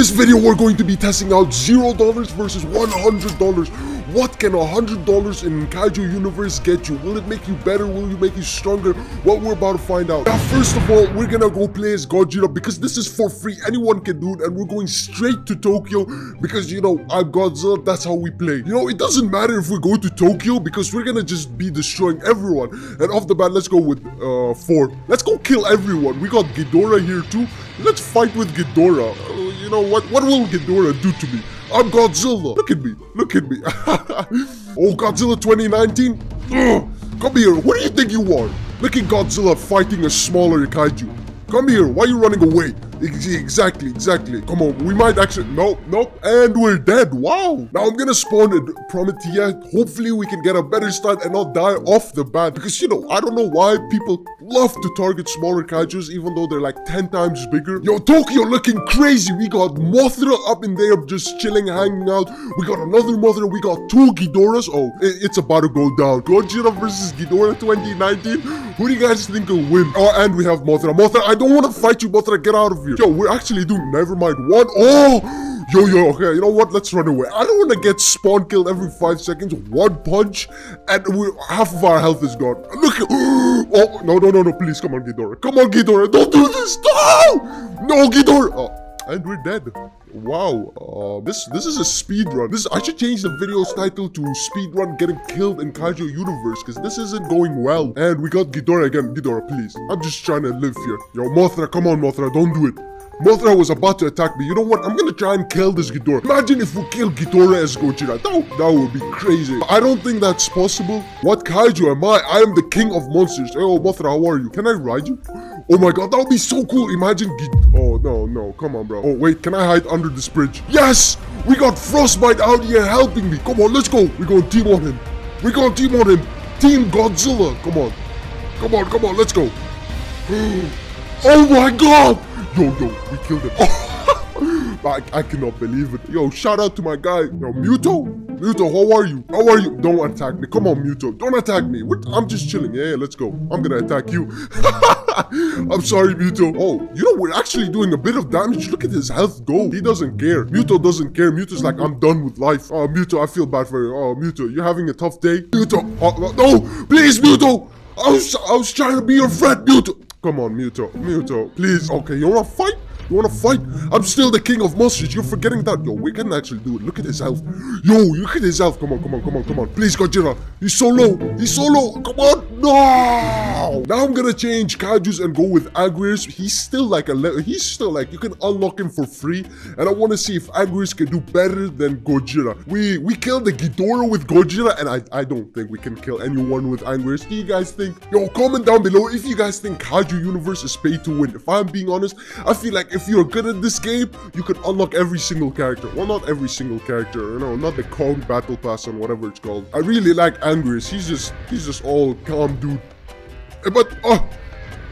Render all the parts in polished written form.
this video, we're going to be testing out $0 versus $100. What can $100 in Kaiju Universe get you? Will it make you better? Will it make you stronger? Well, we're about to find out. Now, first of all, we're gonna go play as Godzilla because this is for free. Anyone can do it, and we're going straight to Tokyo because, you know, I'm Godzilla, that's how we play. You know, it doesn't matter if we go to Tokyo because we're gonna just be destroying everyone. And off the bat, let's go with 4. Let's go kill everyone. We got Ghidorah here too. Let's fight with Ghidorah. You know what? What will Ghidorah do to me? I'm Godzilla. Look at me. Look at me. Oh, Godzilla 2019. Ugh. Come here. What do you think you are? Look at Godzilla fighting a smaller kaiju. Come here. Why are you running away? Exactly, exactly. Come on. We might actually... Nope, nope. And we're dead. Wow. Now I'm going to spawn a Promethea. Hopefully we can get a better start and not die off the bat. Because, you know, I don't know why people love to target smaller kaijus even though they're like 10 times bigger. Yo, Tokyo looking crazy. We got Mothra up in there just chilling, hanging out. We got another Mothra. We got 2 Ghidorahs. Oh, it's about to go down. Godzilla versus Ghidorah 2019. Who do you guys think will win? Oh, and we have Mothra. Mothra, I don't want to fight you, Mothra. Get out of here. Yo, we're actually doing never mind one. Oh, yo, okay, you know what? Let's run away. I don't want to get spawn killed every 5 seconds. One punch, and we're half of our health is gone. Look, oh no! Please, come on, Ghidorah, don't do this. No, Ghidorah. Oh, and we're dead. Wow, this is a speedrun. I should change the video's title to Speedrun Getting Killed in Kaiju Universe, because this isn't going well. And we got Ghidorah again. Ghidorah, please. I'm just trying to live here. Yo, Mothra, come on, Mothra, don't do it. Mothra was about to attack me. You know what? I'm gonna try and kill this Ghidorah. Imagine if we kill Ghidorah as Godzilla. That would be crazy. I don't think that's possible. What kaiju am I? I am the king of monsters. Hey, oh, Mothra, how are you? Can I ride you? Oh my god, that would be so cool. Imagine Oh, no. Come on, bro. Oh, wait. Can I hide under this bridge? Yes! We got Frostbite out here helping me. Come on, let's go. We're gonna team on him. Team Godzilla. Come on. Come on. Let's go. Oh my god! Yo, we killed him. Oh, I cannot believe it. Yo, shout out to my guy. Yo, Muto, how are you? Don't attack me. Come on, Muto. Don't attack me. I'm just chilling. Yeah, let's go. I'm gonna attack you. I'm sorry, Muto. Oh, you know, we're actually doing a bit of damage. Look at his health go. He doesn't care. Muto doesn't care. Muto's like, I'm done with life. Oh, Muto, I feel bad for you. Oh, Muto, you're having a tough day? Muto, no, please, Muto. I was trying to be your friend, Muto. Come on, Muto, please. Okay, you wanna fight? I'm still the king of monsters. You're forgetting that. Yo, we can actually do it. Look at his health. Yo, look at his health. Come on. Please, Godzilla. He's so low. Come on. No. Now I'm gonna change kaijus and go with Agrius. He's still like, you can unlock him for free. And I wanna see if Agrius can do better than Godzilla. We killed the Ghidorah with Godzilla, and I don't think we can kill anyone with Agrius. Do you guys think? Yo, comment down below if you guys think Kaiju Universe is paid to win. If I'm being honest, I feel like if you're good at this game, you could unlock every single character. Well, not every single character, you know, not the Kong Battle Pass and whatever it's called. I really like Agrius. He's just all calm, dude. But, oh,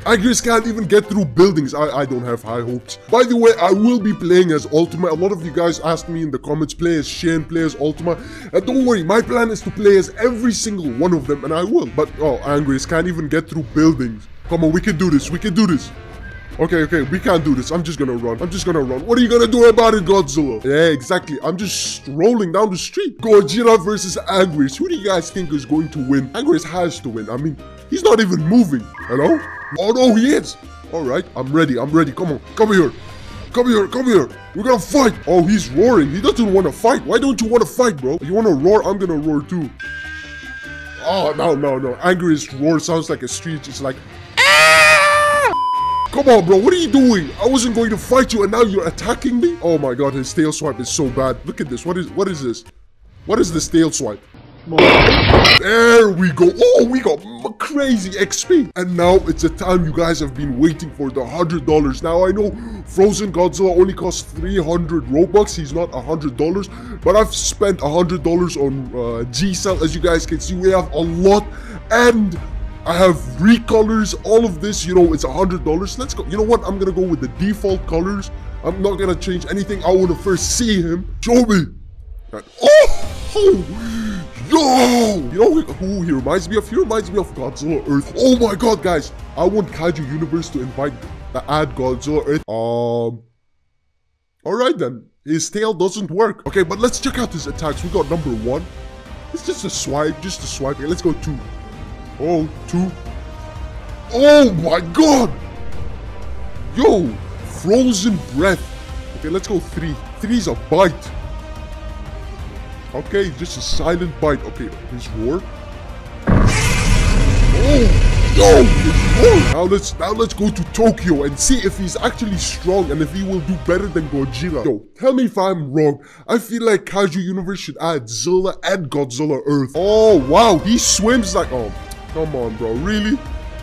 Agrius can't even get through buildings. I don't have high hopes. By the way, I will be playing as Ultima. A lot of you guys asked me in the comments, play as Shane, play as Ultima. And don't worry, my plan is to play as every single one of them, and I will. But, oh, Agrius can't even get through buildings. Come on, we can do this. Okay, we can't do this. I'm just gonna run. What are you gonna do about it, Godzilla? Yeah, exactly. I'm just strolling down the street. Godzilla versus Agrius. Who do you guys think is going to win? Agrius has to win. I mean, he's not even moving. Hello? Oh, no, he is. All right, I'm ready. Come on, come here. We're gonna fight. Oh, he's roaring. He doesn't want to fight. Why don't you want to fight, bro? You want to roar? I'm gonna roar too. Oh, no. Agrius' roar sounds like a screech. It's like... Come on, bro, what are you doing? I wasn't going to fight you and now you're attacking me? Oh my god, his tail swipe is so bad. Look at this. What is this? What is this tail swipe? There we go. Oh, we got crazy XP. And now it's the time you guys have been waiting for, the $100. Now I know Frozen Godzilla only costs 300 Robux. He's not $100, but I've spent $100 on G-Cell. As you guys can see, we have a lot, and I have recolors, all of this, you know, it's $100. Let's go. You know what? I'm gonna go with the default colors. I'm not gonna change anything. I wanna first see him. Show me. Oh! Yo! You know who he reminds me of? He reminds me of Godzilla Earth. Oh my god, guys. I want Kaiju Universe to invite the ad Godzilla Earth. Alright then, his tail doesn't work. Okay, but let's check out his attacks. We got number one. It's just a swipe. Okay, let's go two. Oh, two. Oh my god! Yo, frozen breath. Okay, let's go three. Three's a bite. Okay, just a silent bite. Okay, his roar. Oh, yo, his roar. Now let's go to Tokyo and see if he's actually strong and if he will do better than Godzilla. Yo, tell me if I'm wrong. I feel like Kaiju Universe should add Zilla and Godzilla Earth. Oh wow, he swims like, oh, come on, bro, really?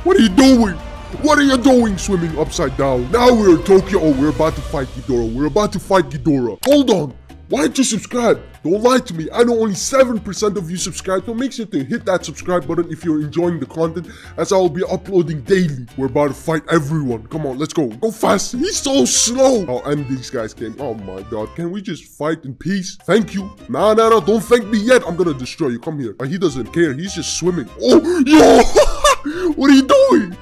What are you doing? What are you doing swimming upside down? Now we're in Tokyo. Oh, we're about to fight Ghidorah. We're about to fight Ghidorah. Hold on. Why didn't you subscribe? Don't lie to me. I know only 7% of you subscribe, so make sure to hit that subscribe button if you're enjoying the content, as I'll be uploading daily. We're about to fight everyone. Come on, let's go. Go fast. He's so slow. Oh, and these guys came. Oh my god. Can we just fight in peace? Thank you. Nah, nah, nah. Don't thank me yet. I'm gonna destroy you. Come here. He doesn't care. He's just swimming. Oh, yo. What are you doing?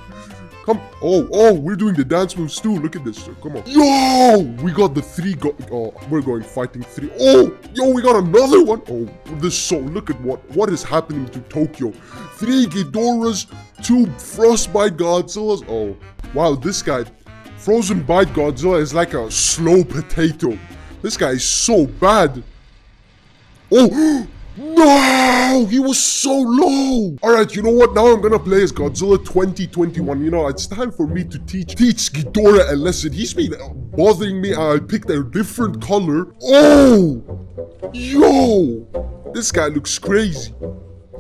Come, oh, oh, we're doing the dance moves too. Look at this, come on. Yo, we got the three, oh, we're going fighting three. Oh, yo, we got another one. Oh, this so, look at what is happening to Tokyo. Three Ghidorahs, two Frostbite Godzillas. Oh, wow, this guy, Frozen Bite Godzilla is like a slow potato. This guy is so bad. Oh, no, he was so low. All right, you know what? Now I'm gonna play as Godzilla 2021. You know, it's time for me to teach Ghidorah a lesson. He's been bothering me. I picked a different color. Oh, yo, this guy looks crazy.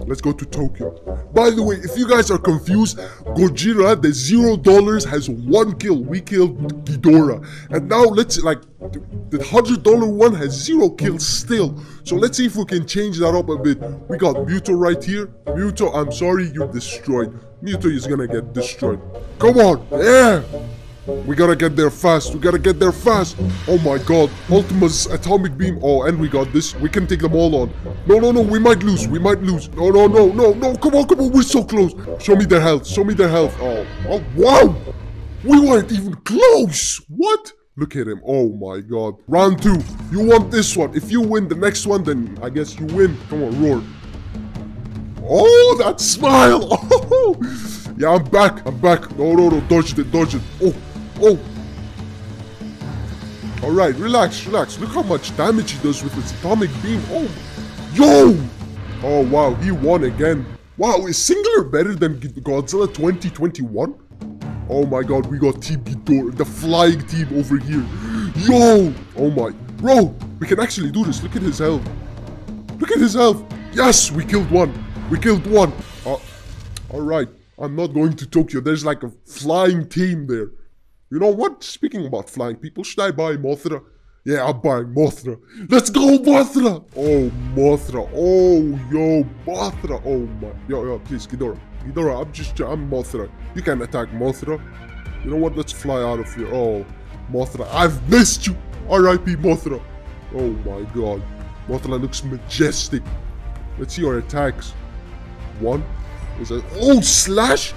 Let's go to Tokyo. By the way, if you guys are confused, Gojira, the $0, has one kill. We killed Ghidorah. And now let's, like, the $100 one has 0 kills still. So let's see if we can change that up a bit. We got Muto right here. Muto, I'm sorry you destroyed. Muto is gonna get destroyed. Come on, yeah! We gotta get there fast. We gotta get there fast. Oh my god. Ultima's Atomic Beam. Oh, and we got this. We can take them all on. No, no, no. We might lose. We might lose. No, no, no, no, no. Come on, come on. We're so close. Show me their health. Show me their health. Oh, oh wow. We weren't even close. What? Look at him. Oh my god. Round two. You want this one. If you win the next one, then I guess you win. Come on, roar. Oh, that smile. Oh. Yeah, I'm back. I'm back. No, no, no. Dodge it. Dodge it. Oh. Oh! Alright, relax, relax. Look how much damage he does with his atomic beam. Oh! Yo! Oh wow, he won again. Wow, is Singular better than Godzilla 2021? Oh my god, we got Team Ghidorah, the flying team over here. Yo! Oh my... Bro, we can actually do this. Look at his health. Look at his health. Yes, we killed one. We killed one. Alright, I'm not going to Tokyo. There's like a flying team there. You know what? Speaking about flying people, should I buy Mothra? Yeah, I'm buying Mothra. Let's go, Mothra! Oh, Mothra. Oh, yo, Mothra. Oh, my. Yo, yo, please, Ghidorah. Ghidorah, I'm Mothra. You can attack Mothra. You know what? Let's fly out of here. Oh, Mothra, I've missed you. R.I.P. Mothra. Oh, my God. Mothra looks majestic. Let's see your attacks. One. Oh, slash?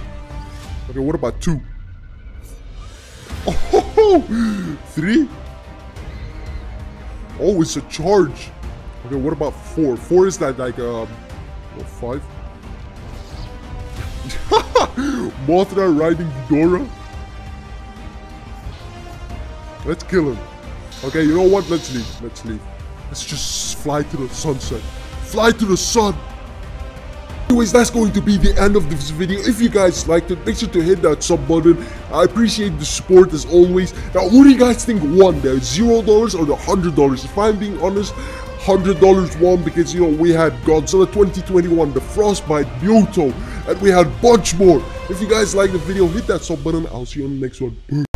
Okay, what about two? Oh, three. Oh, it's a charge. Okay, what about four? Four is that like five? Mothra riding Ghidorah. Let's kill him. Okay, you know what? Let's leave. Let's leave. Let's just fly to the sunset. Fly to the sun. Anyways, that's going to be the end of this video. If you guys liked it, make sure to hit that sub button. I appreciate the support as always. Now, who do you guys think won? The $0 or the $100? If I'm being honest, $100 won because, you know, we had Godzilla 2021, the Frostbite, Mewtwo, and we had a bunch more. If you guys like the video, hit that sub button. I'll see you on the next one. Peace.